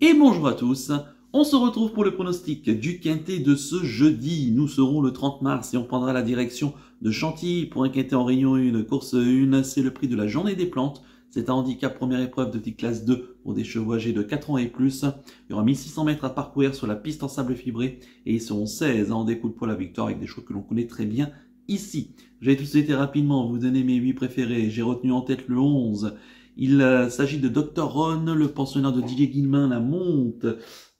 et bonjour à tous. On se retrouve pour le pronostic du quintet de ce jeudi. Nous serons le 30 mars et on prendra la direction de Chantilly pour un quintet en réunion 1, course 1. C'est le prix de la journée des plantes. C'est un handicap première épreuve de petite classe 2 pour des chevaux âgés de 4 ans et plus. Il y aura 1600 mètres à parcourir sur la piste en sable fibré et ils seront 16 à en découle pour la victoire avec des chevaux que l'on connaît très bien ici. J'ai tout de suite et rapidement vous donner mes 8 préférés. J'ai retenu en tête le 11. Il s'agit de Dr. Ron, le pensionnaire de Didier Guillemin, la monte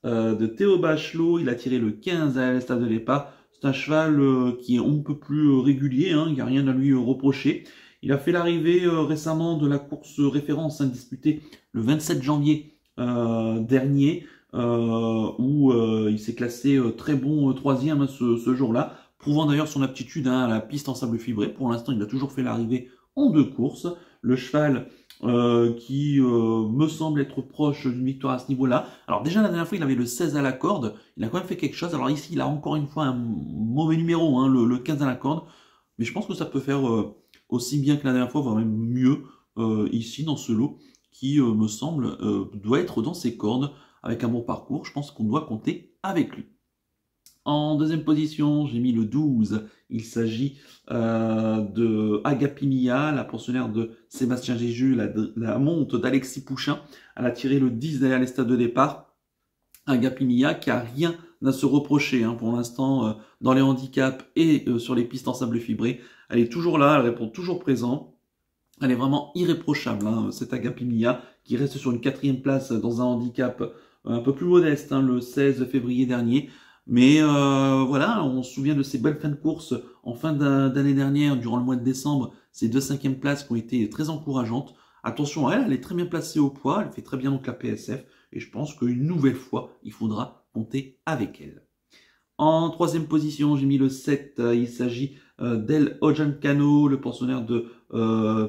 de Théo Bachelot. Il a tiré le 15 à l'Estade de l'EPA. C'est un cheval qui est on ne peut plus régulier, hein. Il n'y a rien à lui reprocher. Il a fait l'arrivée récemment de la course référence disputée le 27 janvier dernier, où il s'est classé très bon troisième ce jour-là, prouvant d'ailleurs son aptitude à la piste en sable fibré. Pour l'instant, il a toujours fait l'arrivée en deux courses. Le cheval qui me semble être proche d'une victoire à ce niveau-là. Alors déjà la dernière fois il avait le 16 à la corde, il a quand même fait quelque chose. Alors ici il a encore une fois un mauvais numéro, hein, le 15 à la corde. Mais je pense que ça peut faire aussi bien que la dernière fois, voire même mieux ici dans ce lot qui me semble doit être dans ses cordes avec un bon parcours. Je pense qu'on doit compter avec lui. En deuxième position, j'ai mis le 12. Il s'agit de Agapimia, la pensionnaire de Sébastien Géjus, la monte d'Alexis Pouchin. Elle a tiré le 10 derrière les stades de départ. Agapimia qui a rien à se reprocher, hein, pour l'instant dans les handicaps et sur les pistes en sable fibré. Elle est toujours là, elle répond toujours présent. Elle est vraiment irréprochable, hein, cette Agapimia qui reste sur une 4e place dans un handicap un peu plus modeste, hein, le 16 février dernier. Mais voilà, on se souvient de ces belles fins de course en fin d'année dernière, durant le mois de décembre, ces deux 5e places qui ont été très encourageantes. Attention à elle, elle est très bien placée au poids, elle fait très bien donc la PSF, et je pense qu'une nouvelle fois, il faudra compter avec elle. En 3e position, j'ai mis le 7, il s'agit d'El Ojancano, le pensionnaire de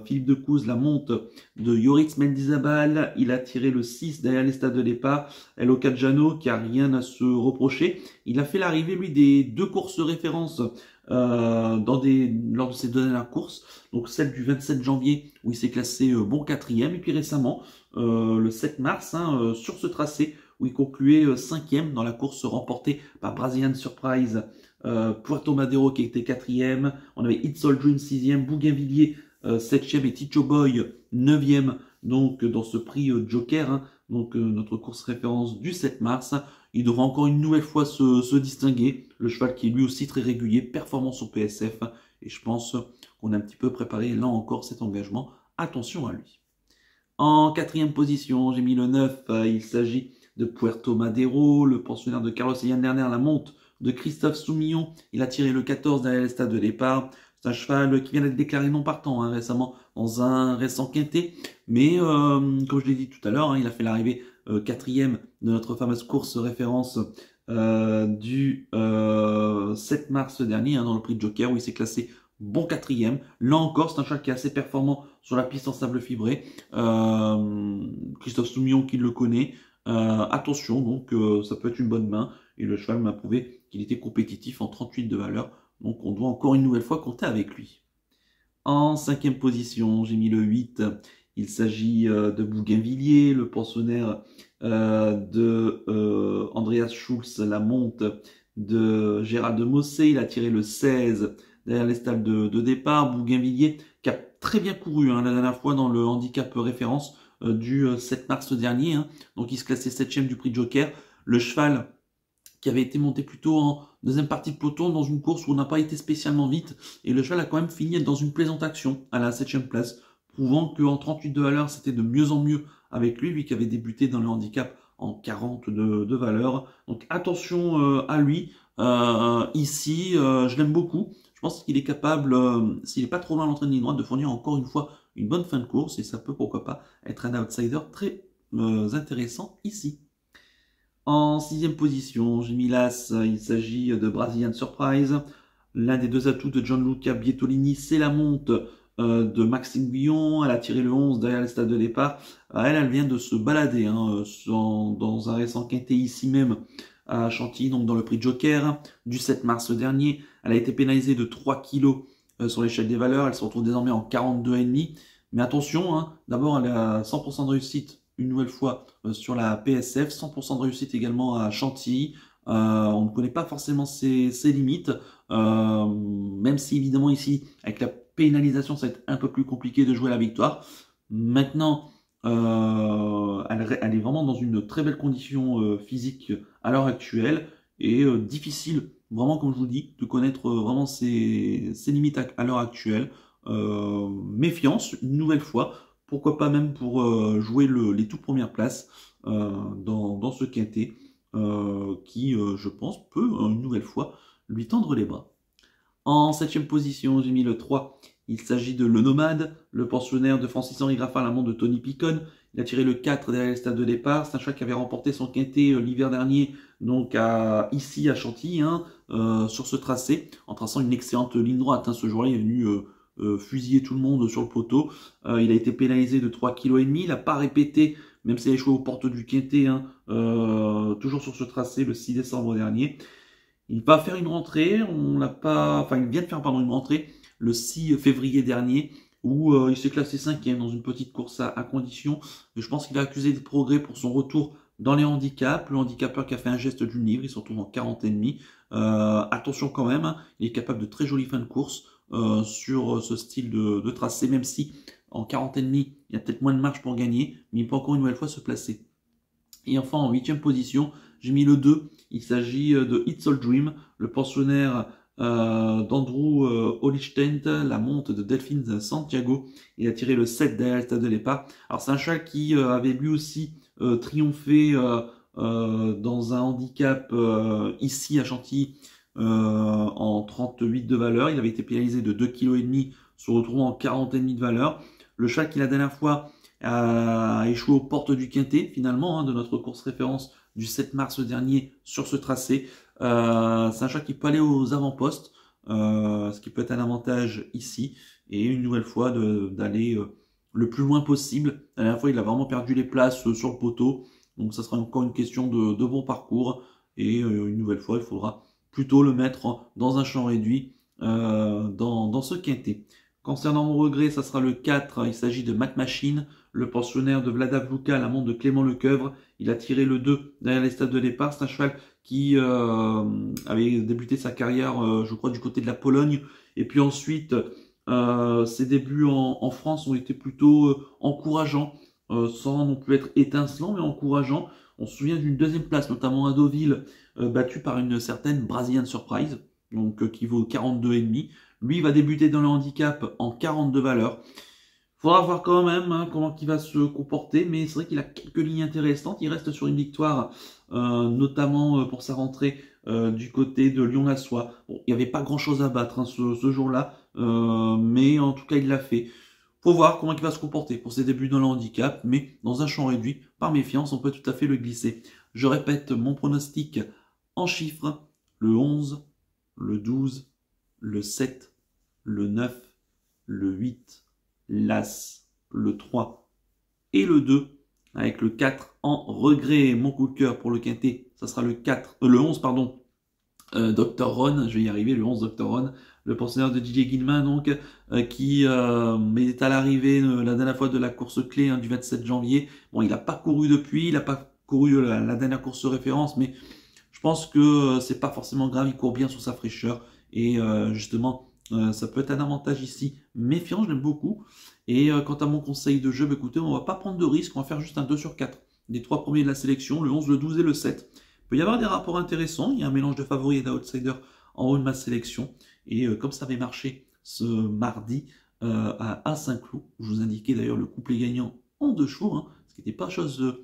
Philippe de Couze, la monte de Yoritz Mendizabal. Il a tiré le 6 derrière les stades de départ. El Ojancano qui a rien à se reprocher. Il a fait l'arrivée lui des deux courses références lors de ces deux dernières courses. Donc celle du 27 janvier où il s'est classé bon 4e, et puis récemment le 7 mars sur ce tracé où il concluait 5e dans la course remportée par Brazilian Surprise. Puerto Madero qui était 4e, on avait It's All June 6e, Bougainvilliers 7e et Ticho Boy 9e, donc dans ce prix Joker, hein, donc notre course référence du 7 mars. Il devra encore une nouvelle fois se distinguer, le cheval qui est lui aussi très régulier, performance au PSF, et je pense qu'on a un petit peu préparé là encore cet engagement, attention à lui. En 4e position, j'ai mis le 9, il s'agit de Puerto Madero, le pensionnaire de Carlos et Yann Lerner, la monte de Christophe Soumillon. Il a tiré le 14 derrière les stades de départ. C'est un cheval qui vient d'être déclaré non partant, hein, récemment dans un récent quintet. Mais comme je l'ai dit tout à l'heure, hein, il a fait l'arrivée 4e de notre fameuse course référence du 7 mars dernier, hein, dans le prix de Joker où il s'est classé bon 4e. Là encore, c'est un cheval qui est assez performant sur la piste en sable fibré. Christophe Soumillon qui le connaît. Attention, donc ça peut être une bonne main. Et le cheval m'a prouvé qu'il était compétitif en 38 de valeur. Donc on doit encore une nouvelle fois compter avec lui. En 5e position, j'ai mis le 8. Il s'agit de Bougainvilliers, le pensionnaire de Andreas Schulz, la monte de Gérard de Mossé. Il a tiré le 16 derrière les stades de départ. Bougainvilliers qui a très bien couru, hein, la dernière fois dans le handicap référence du 7 mars dernier. Hein. Donc il se classait 7e du prix Joker. Le cheval qui avait été monté plutôt en deuxième partie de peloton dans une course où on n'a pas été spécialement vite. Et le cheval a quand même fini dans une plaisante action à la 7e place, prouvant qu'en 38 de valeur, c'était de mieux en mieux avec lui, lui qui avait débuté dans le handicap en 40 de valeur. Donc attention à lui. Ici, je l'aime beaucoup. Je pense qu'il est capable, s'il n'est pas trop loin à l'entrée de ligne droite, de fournir encore une fois une bonne fin de course. Et ça peut, pourquoi pas, être un outsider très intéressant ici. En 6e position, j'ai mis l'As, il s'agit de Brazilian Surprise. L'un des deux atouts de Gianluca Bietolini, c'est la monte de Maxime Guillon. Elle a tiré le 11 derrière les stades de départ. Elle vient de se balader, hein, dans un récent quintet ici même à Chantilly, donc dans le prix Joker du 7 mars dernier. Elle a été pénalisée de 3 kg sur l'échelle des valeurs. Elle se retrouve désormais en 42,5. Mais attention, hein, d'abord elle a 100% de réussite une nouvelle fois sur la PSF. 100% de réussite également à Chantilly. On ne connaît pas forcément ses limites, même si évidemment ici, avec la pénalisation, ça va être un peu plus compliqué de jouer la victoire. Maintenant, elle est vraiment dans une très belle condition physique à l'heure actuelle, et difficile, vraiment comme je vous dis, de connaître vraiment ses limites à l'heure actuelle. Méfiance, une nouvelle fois, pourquoi pas même pour jouer les toutes premières places dans ce quintet, qui, je pense, peut, une nouvelle fois, lui tendre les bras. En 7ème position, j'ai mis le 3. Il s'agit de Le Nomade, le pensionnaire de Francis Henri Graffat, l'amant de Tony Picon. Il a tiré le 4 derrière le stade de départ. C'est un cheval qui avait remporté son quintet l'hiver dernier, donc ici à Chantilly, hein, sur ce tracé, en traçant une excellente ligne droite. Hein. Ce jour-là, il est venu fusiller tout le monde sur le poteau. Il a été pénalisé de 3,5 kg. Il n'a pas répété, même s'il a échoué aux portes du quintet, hein, toujours sur ce tracé le 6 décembre dernier. Il va faire une rentrée, il vient de faire une rentrée le 6 février dernier, où il s'est classé 5e dans une petite course à condition. Je pense qu'il a accusé des progrès pour son retour dans les handicaps. Le handicapeur qui a fait un geste du livre, il se retrouve en 40,5. Attention quand même, hein, il est capable de très jolies fins de course sur ce style de tracé, même si en 40,5, il y a peut-être moins de marge pour gagner, mais il peut encore une nouvelle fois se placer. Et enfin, en 8e position, j'ai mis le 2. Il s'agit de It's All Dream, le pensionnaire d'Andrew Hollichtent, la monte de Delphine de Santiago. Il a tiré le 7 derrière le stade de départ. Alors c'est un cheval qui avait lui aussi triomphé dans un handicap ici à Chantilly en 38 de valeur. Il avait été pénalisé de 2,5 kg, se retrouvant en 40,5 de valeur. Le cheval qui la dernière fois a échoué aux portes du quintet, finalement, hein, de notre course référence du 7 mars dernier sur ce tracé. C'est un cheval qui peut aller aux avant-postes, ce qui peut être un avantage ici, et une nouvelle fois d'aller le plus loin possible. La dernière fois, il a vraiment perdu les places sur le poteau, donc ça sera encore une question de bon parcours, et une nouvelle fois, il faudra plutôt le mettre dans un champ réduit dans ce quintet. Concernant mon regret, ça sera le 4, il s'agit de Mat Machine, le pensionnaire de Vlada, l'amant de Clément Lecoeuvre. Il a tiré le 2 derrière les stades de départ. C'est un cheval qui avait débuté sa carrière, je crois, du côté de la Pologne. Et puis ensuite, ses débuts en France ont été plutôt encourageants, sans non plus être étincelants, mais encourageants. On se souvient d'une deuxième place, notamment à Deauville, battue par une certaine Brazilian Surprise, donc qui vaut 42,5. Lui, il va débuter dans le handicap en 42 valeurs. Il faudra voir quand même, hein, comment il va se comporter, mais c'est vrai qu'il a quelques lignes intéressantes. Il reste sur une victoire, notamment pour sa rentrée du côté de Lyon-la-Soie. Bon, il n'y avait pas grand-chose à battre, hein, ce jour-là, mais en tout cas, il l'a fait. Il faut voir comment il va se comporter pour ses débuts dans le handicap, mais dans un champ réduit, par méfiance, on peut tout à fait le glisser. Je répète mon pronostic en chiffres, le 11, le 12, le 7, le 9, le 8, l'As, le 3 et le 2, avec le 4 en regret. Mon coup de cœur pour le quintet, ça sera le 11, Dr. Ron, je vais y arriver, le 11 Dr. Ron, le pensionnaire de Didier Guillemin, donc, qui est à l'arrivée la dernière fois de la course clé, hein, du 27 janvier. Bon, il n'a pas couru depuis, il n'a pas couru la dernière course référence, mais je pense que c'est pas forcément grave, il court bien sur sa fraîcheur, et justement, ça peut être un avantage ici. Méfiant, je l'aime beaucoup. Et quant à mon conseil de jeu, bah, écoutez, on ne va pas prendre de risque. On va faire juste un 2/4. Les 3 premiers de la sélection, le 11, le 12 et le 7. Il peut y avoir des rapports intéressants. Il y a un mélange de favoris et d'outsiders en haut de ma sélection. Et comme ça avait marché ce mardi à Saint-Cloud, je vous indiquais d'ailleurs le couplet gagnant en 2 chevaux, hein, ce qui n'était pas chose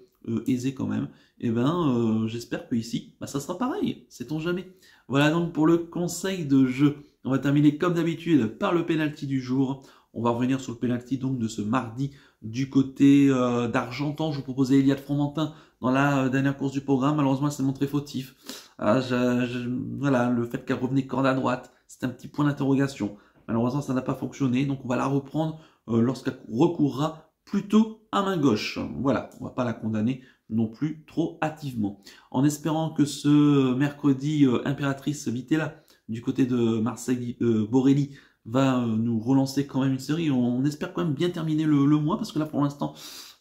aisée quand même, et ben j'espère que ici, bah, ça sera pareil. Sait-on jamais. Voilà donc pour le conseil de jeu. On va terminer comme d'habitude par le pénalty du jour. On va revenir sur le pénalty donc de ce mardi du côté d'Argentan. Je vous proposais Eliade Fromentin dans la dernière course du programme. Malheureusement, elle s'est montrée fautif. Voilà, le fait qu'elle revenait corde à droite, c'est un petit point d'interrogation. Malheureusement, ça n'a pas fonctionné. Donc, on va la reprendre lorsqu'elle recourra plutôt à main gauche. Voilà, on ne va pas la condamner non plus trop hâtivement. En espérant que ce mercredi, Impératrice Vitella, du côté de Marseille, Borelli va nous relancer quand même une série. On espère quand même bien terminer le mois, parce que là pour l'instant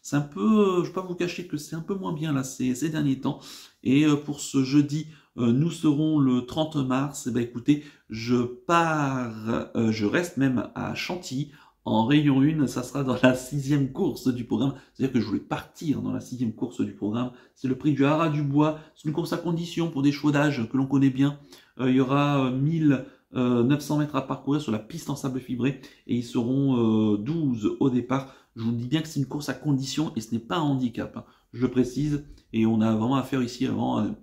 C'est un peu, je ne vais pas vous cacher que c'est un peu moins bien là ces derniers temps. Et pour ce jeudi, nous serons le 30 mars. Et ben écoutez, je reste même à Chantilly. En rayon 1, ça sera dans la 6e course du programme. C'est-à-dire que je voulais partir dans la 6e course du programme. C'est le prix du Haras du Bois. C'est une course à condition pour des chevaux d'âge que l'on connaît bien. Il y aura 1900 mètres à parcourir sur la piste en sable fibré. Et ils seront 12 au départ. Je vous dis bien que c'est une course à condition et ce n'est pas un handicap. Hein. Je le précise. Et on a vraiment affaire ici à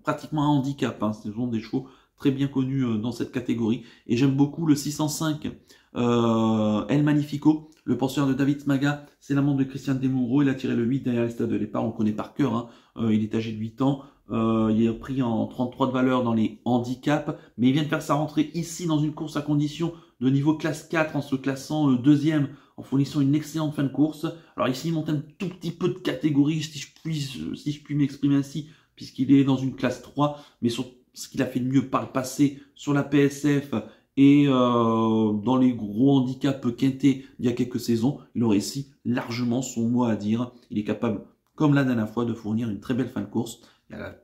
pratiquement un handicap. Hein. Ce sont des chevaux très bien connus dans cette catégorie. Et j'aime beaucoup le 605. El Magnifico, le pensionnaire de David Smaga, c'est l'amant de Christian Desmoureaux. Il a tiré le 8 derrière les stades de départ, on le connaît par cœur, hein. Il est âgé de 8 ans, il est pris en 33 de valeur dans les handicaps, mais il vient de faire sa rentrée ici dans une course à condition de niveau classe 4 en se classant deuxième, en fournissant une excellente fin de course. Alors ici il monte un tout petit peu de catégorie, si je puis m'exprimer ainsi, puisqu'il est dans une classe 3, mais sur ce qu'il a fait de mieux par le passé sur la PSF et dans les gros handicaps quintés il y a quelques saisons, il aurait ici largement son mot à dire. Il est capable, comme la dernière fois, de fournir une très belle fin de course. Il y a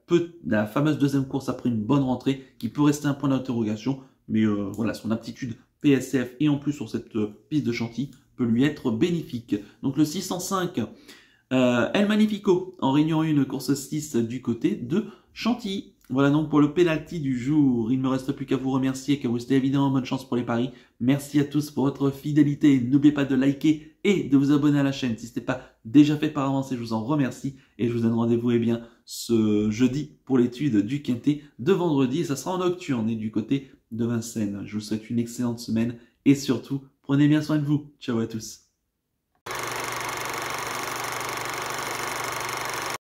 la fameuse deuxième course après une bonne rentrée qui peut rester un point d'interrogation, mais voilà, son aptitude PSF et en plus sur cette piste de Chantilly peut lui être bénéfique. Donc le 605 El Magnifico en réunion 1, course 6 du côté de Chantilly. Voilà donc pour le penalty du jour. Il ne me reste plus qu'à vous remercier et qu'à vous souhaiter évidemment bonne chance pour les paris. Merci à tous pour votre fidélité. N'oubliez pas de liker et de vous abonner à la chaîne si ce n'est pas déjà fait par avance. Et je vous en remercie. Et je vous donne rendez-vous eh bien ce jeudi pour l'étude du quinté de vendredi. Et ça sera en nocturne et du côté de Vincennes. Je vous souhaite une excellente semaine et surtout, prenez bien soin de vous. Ciao à tous.